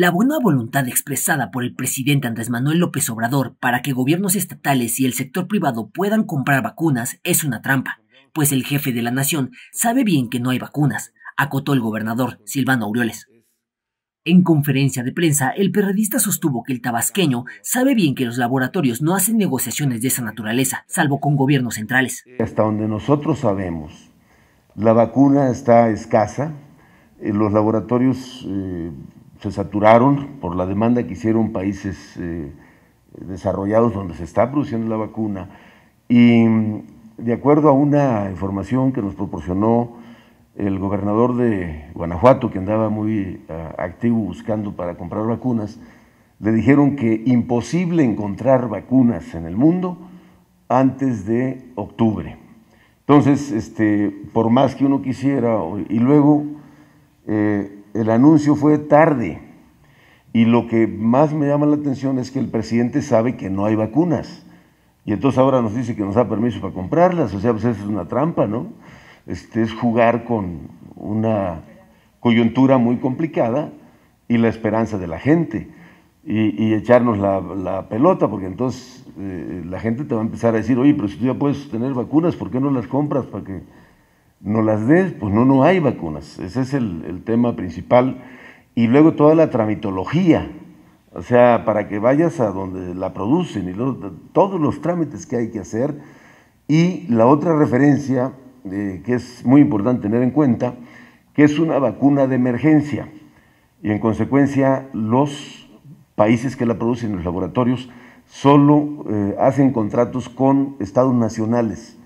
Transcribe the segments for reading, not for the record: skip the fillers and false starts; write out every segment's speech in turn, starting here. La buena voluntad expresada por el presidente Andrés Manuel López Obrador para que gobiernos estatales y el sector privado puedan comprar vacunas es una trampa, pues el jefe de la nación sabe bien que no hay vacunas, acotó el gobernador Silvano Aureoles. En conferencia de prensa, el perredista sostuvo que el tabasqueño sabe bien que los laboratorios no hacen negociaciones de esa naturaleza, salvo con gobiernos centrales. Hasta donde nosotros sabemos, la vacuna está escasa, los laboratorios se saturaron por la demanda que hicieron países desarrollados donde se está produciendo la vacuna, y de acuerdo a una información que nos proporcionó el gobernador de Guanajuato, que andaba muy activo buscando para comprar vacunas, le dijeron que imposible encontrar vacunas en el mundo antes de octubre. Entonces, por más que uno quisiera, y luego el anuncio fue tarde, y lo que más me llama la atención es que el presidente sabe que no hay vacunas, y entonces ahora nos dice que nos da permiso para comprarlas. O sea, pues eso es una trampa, ¿no? Es jugar con una coyuntura muy complicada y la esperanza de la gente, y echarnos la pelota, porque entonces la gente te va a empezar a decir: oye, pero si tú ya puedes tener vacunas, ¿por qué no las compras para que no las des? Pues no hay vacunas. Ese es el tema principal. Y luego toda la tramitología, o sea, para que vayas a donde la producen, y todos los trámites que hay que hacer. Y la otra referencia que es muy importante tener en cuenta, que es una vacuna de emergencia, y en consecuencia los países que la producen, los laboratorios, solo hacen contratos con estados nacionales,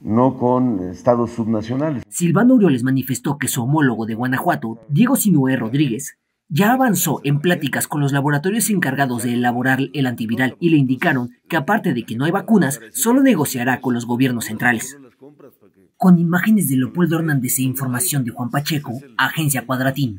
no con estados subnacionales. Silvano Aureoles manifestó que su homólogo de Guanajuato, Diego Sinué Rodríguez, ya avanzó en pláticas con los laboratorios encargados de elaborar el antiviral, y le indicaron que aparte de que no hay vacunas, solo negociará con los gobiernos centrales. Con imágenes de Leopoldo Hernández e información de Juan Pacheco, Agencia Cuadratín.